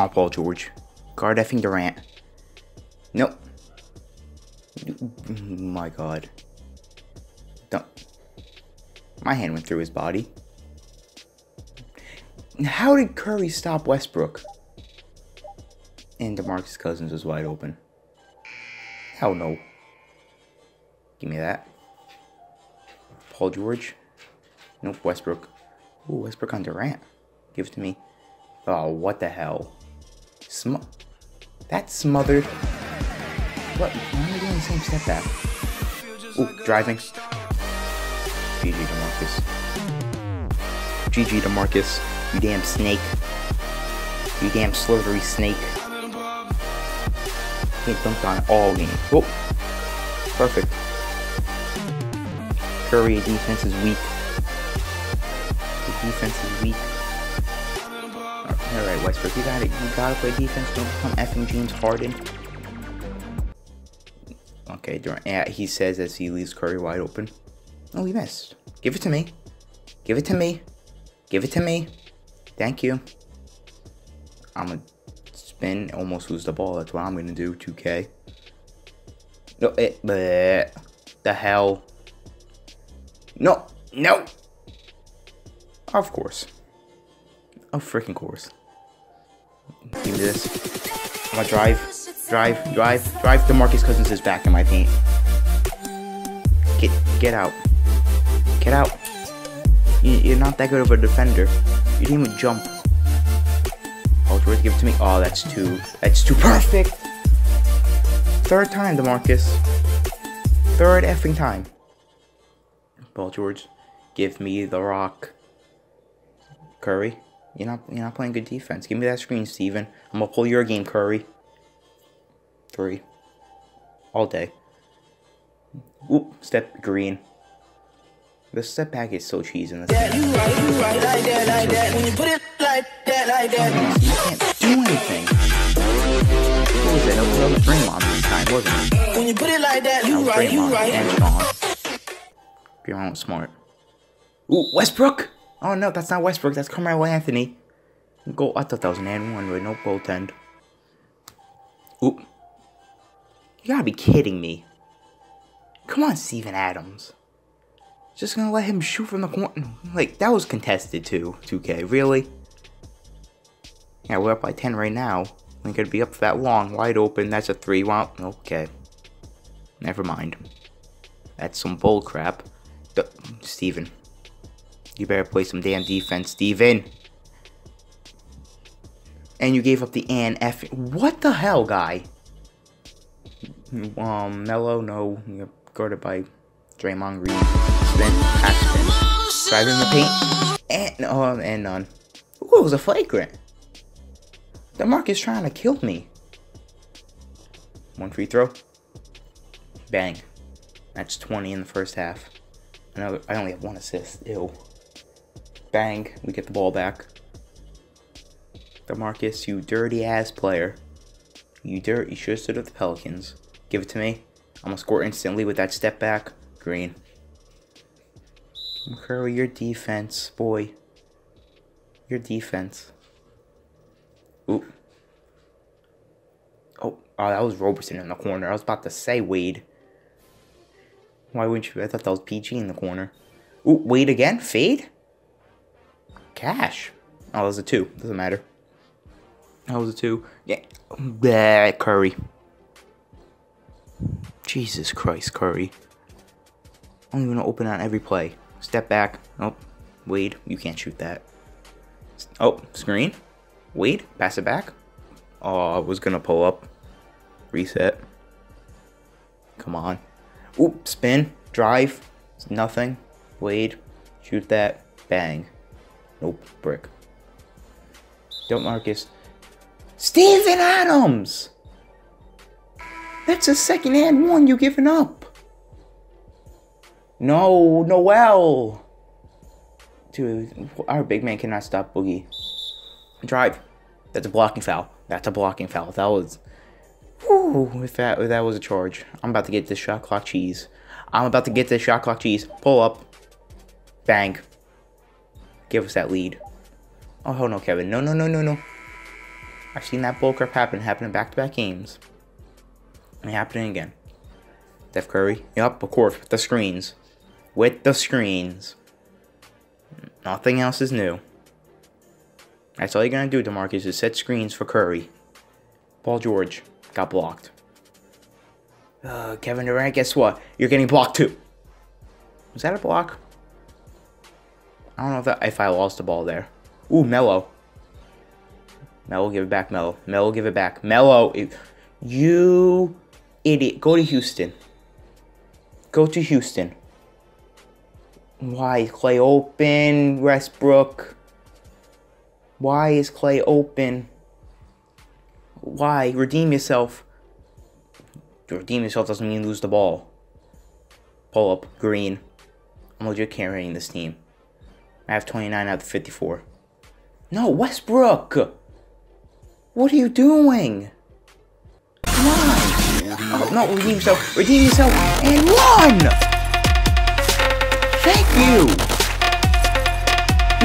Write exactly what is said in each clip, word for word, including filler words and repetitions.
on Paul George. Guard effing Durant. Nope. My God. Don't. My hand went through his body. How did Curry stop Westbrook? And DeMarcus Cousins was wide open. Hell no. Give me that. Paul George. Nope, Westbrook. Ooh, Westbrook on Durant. Give it to me. Oh, what the hell? Sm That's smothered. What? Why am I doing the same step back? Ooh, driving. G G DeMarcus. G G DeMarcus. You damn snake. You damn slithery snake. Get dunked on all game. Whoa. Perfect. Curry defense is weak. The defense is weak. Alright, Westbrook, you gotta, you gotta play defense. Don't become effing James Harden. Okay, Durant, yeah, he says as he leaves Curry wide open. Oh, he missed. Give it to me. Give it to me. Give it to me. Thank you. I'm gonna spin, almost lose the ball. That's what I'm gonna do, two K. No, it, bleh, the hell. No, no. Of course. Of freaking course. Give me this. I'm gonna drive, drive, drive, drive. DeMarcus Cousins is back in my paint. Get, get out. Get out. You, you're not that good of a defender. You didn't even jump. Oh, George, give it to me. Oh, that's too, that's too perfect. Third time, DeMarcus. Third effing time. Paul George, give me the rock. Curry, you're not, you're not playing good defense. Give me that screen, Steven. I'm gonna pull your game, Curry. Three. All day. Oop, step green. The step back is so cheesy in this. Yeah, you right, you right, like that, like that. When you put it like that, like that. You can't do anything. What was it? That was a Draymond this time, wasn't it? When you put it like that, you right, you right. Draymond was smart. Ooh, Westbrook! Oh no, that's not Westbrook, that's Carmelo Anthony. Go, I thought that was an and one with no goaltend. Oop. You gotta be kidding me. Come on, Steven Adams. Just gonna let him shoot from the corner. Like, that was contested too, two K, really? Yeah, we're up by ten right now. Ain't gonna be up for that long. Wide open. That's a three. Wow. Okay. Never mind. That's some bull crap. D Steven. You better play some damn defense, Steven. And you gave up the an F. What the hell, guy? Um, Melo, no. You're guarded by Draymond Reed. Spin. Half spin. Driving the paint. And, oh, and none. Ooh, it was a flagrant. DeMarcus is trying to kill me. One free throw. Bang. That's twenty in the first half. Another, I only have one assist. Ew. Bang. We get the ball back. DeMarcus, you dirty ass player. You dirty. You should have stood with the Pelicans. Give it to me. I'm going to score instantly with that step back. Green. Curry, your defense. Boy. Your defense. Ooh. Oh, oh, that was Roberson in the corner. I was about to say Wade. Why wouldn't you? I thought that was P G in the corner. Ooh, Wade again? Fade? Cash. Oh, that was a two. Doesn't matter. That was a two. Yeah. Bleh, Curry. Jesus Christ, Curry. I'm going to open on every play. Step back. Oh, Wade. You can't shoot that. Oh, screen. Wade, pass it back. Oh, I was gonna pull up. Reset. Come on. Oop, spin, drive. It's nothing. Wade, shoot that. Bang. Nope, brick. Don't Marcus. Steven Adams! That's a second and one you giving up. No, Noel. Dude, our big man cannot stop Boogie. Drive. That's a blocking foul. That's a blocking foul. That was... Whew, if that, if that was a charge. I'm about to get this shot clock cheese. I'm about to get this shot clock cheese. Pull up. Bang. Give us that lead. Oh, no, Kevin. No, no, no, no, no. I've seen that bull crap happen, happen in back-to-back games. And happening again. Steph Curry. Yup, of course, with the screens. With the screens. Nothing else is new. That's all you're going to do, DeMarcus, is set screens for Curry. Paul George got blocked. Uh, Kevin Durant, guess what? You're getting blocked too. Was that a block? I don't know if, that, if I lost the ball there. Ooh, Melo. Melo, give it back, Melo. Melo, give it back. Melo, it, you idiot. Go to Houston. Go to Houston. Why is Clay open, Westbrook? Why is Clay open? Why? Redeem yourself. Redeem yourself doesn't mean lose the ball. Pull up. Green. I'm legit carrying this team. I have twenty-nine out of fifty-four. No, Westbrook! What are you doing? Why? Oh, no, redeem yourself. Redeem yourself and run! Thank you!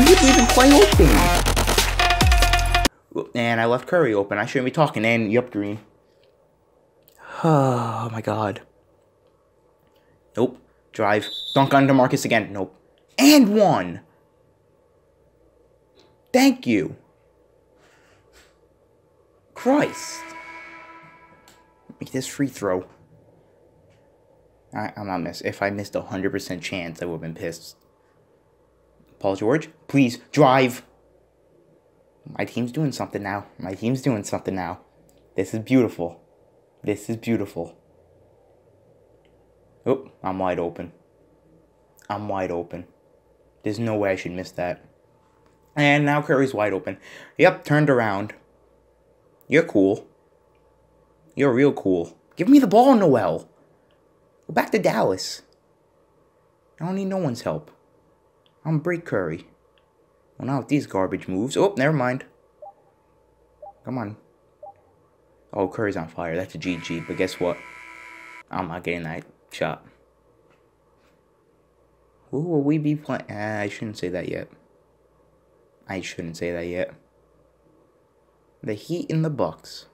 You didn't even play open. And I left Curry open. I shouldn't be talking. And, yup, Green. Oh my god. Nope. Drive. Dunk on DeMarcus again. Nope. And one. Thank you. Christ. Make this free throw. I, I'm not missing. If I missed a one hundred percent chance, I would have been pissed. Paul George, please drive. My team's doing something now. My team's doing something now. This is beautiful. This is beautiful. Oh, I'm wide open. I'm wide open. There's no way I should miss that. And now Curry's wide open. Yep, turned around. You're cool. You're real cool. Give me the ball, Noel. Go back to Dallas. I don't need no one's help. I'm gonna break Curry. Well, not with these garbage moves. Oh, never mind. Come on. Oh, Curry's on fire. That's a G G. But guess what? I'm not getting that shot. Who will we be playing? Uh, I shouldn't say that yet. I shouldn't say that yet. The Heat in the Bucks.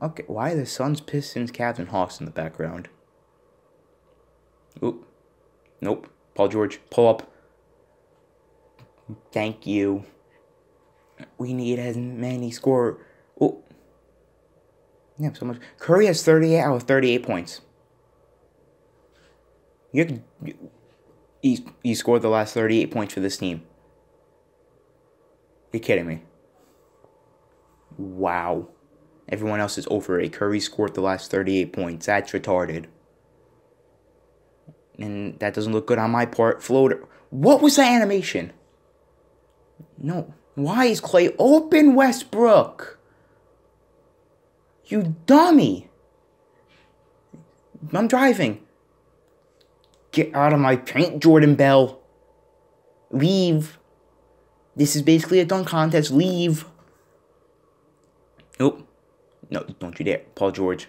Okay, why are the Suns, Pistons, Cavs, and Hawks in the background? Oop. Nope. Paul George, pull up. Thank you. We need as many score. Oh. Yeah, so much. Curry has thirty-eight out of thirty-eight points. You, you, he, he scored the last thirty-eight points for this team. You're kidding me. Wow. Everyone else is over eight. Curry scored the last thirty-eight points. That's retarded. And that doesn't look good on my part. Floater. What was that animation? No. Why is Clay open, Westbrook? You dummy. I'm driving. Get out of my paint, Jordan Bell. Leave. This is basically a dunk contest. Leave. Nope. No, don't you dare. Paul George.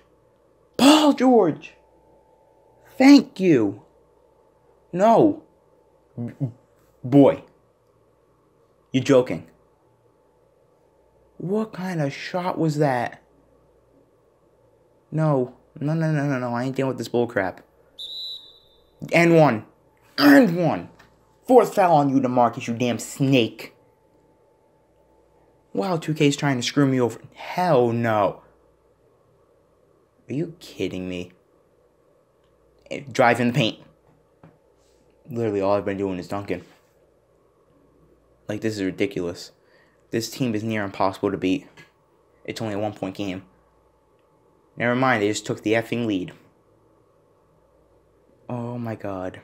Paul George! Thank you. No. Boy. You're joking. What kind of shot was that? No. No, no, no, no, no. I ain't dealing with this bull crap. And one. And one. Fourth foul on you, DeMarcus, you damn snake. Wow, two K's trying to screw me over. Hell no. Are you kidding me? Drive in the paint. Literally all I've been doing is dunking. Like, this is ridiculous. This team is near impossible to beat. It's only a one-point game. Never mind, they just took the effing lead. Oh my god.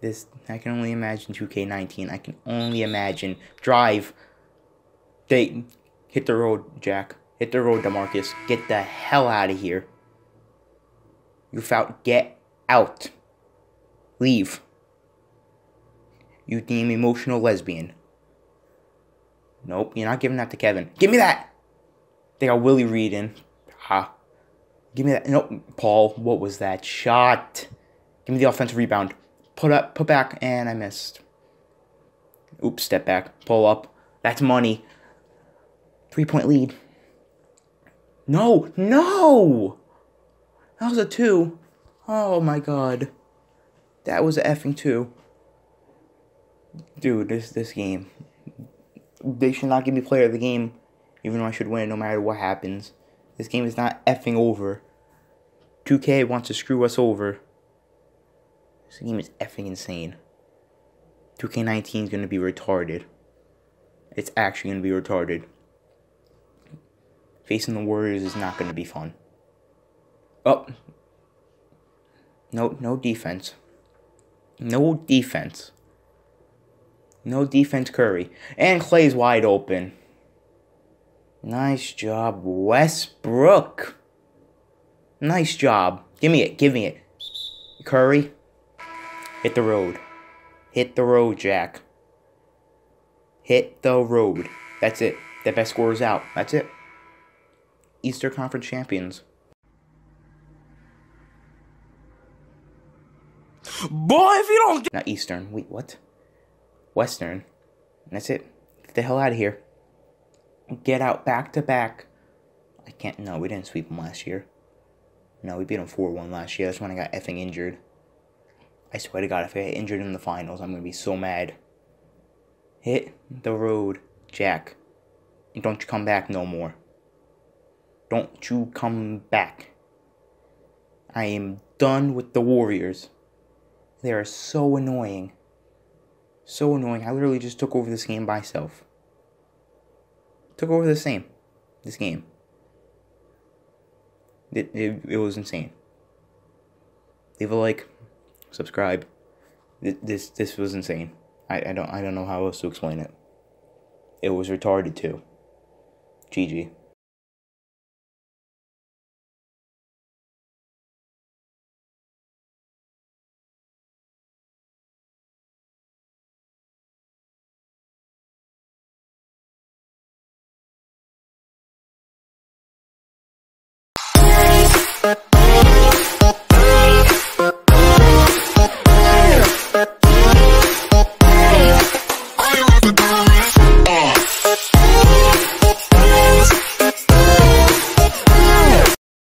This, I can only imagine two K nineteen. I can only imagine. Drive. They hit the road, Jack. Hit the road, DeMarcus. Get the hell out of here. You foul. Get out. Leave. You damn emotional lesbian. Nope, you're not giving that to Kevin. Give me that. They got Willie Reed in. Ha. Give me that. Nope. Paul, what was that shot? Give me the offensive rebound. Put up, put back, and I missed. Oops, step back, pull up. That's money. Three-point lead. No, no! That was a two. Oh, my God. That was an effing two. Dude, this this game. They should not give me player of the game, even though I should win no matter what happens. This game is not effing over. two K wants to screw us over. This game is effing insane. two K nineteen is going to be retarded. It's actually going to be retarded. Facing the Warriors is not going to be fun. Oh. No, no defense. No defense. No defense, Curry. And Clay's wide open. Nice job, Westbrook. Nice job. Give me it. Give me it. Curry. Hit the road. Hit the road, Jack. Hit the road. That's it. The best scorer's out. That's it. Eastern Conference champions. Boy, if you don't get... Not Eastern. Wait, what? Western. That's it. Get the hell out of here. Get out back to back. I can't... No, we didn't sweep them last year. No, we beat them four one last year. That's when I got effing injured. I swear to God, if I get injured in the finals, I'm going to be so mad. Hit the road, Jack. And don't you come back no more. Don't you come back. I am done with the Warriors. They are so annoying. So annoying. I literally just took over this game by myself. Took over this game. This game. It, it, it was insane. Leave a like. Subscribe. This this was insane. I, I don't I don't know how else to explain it. It was retarded too. G G.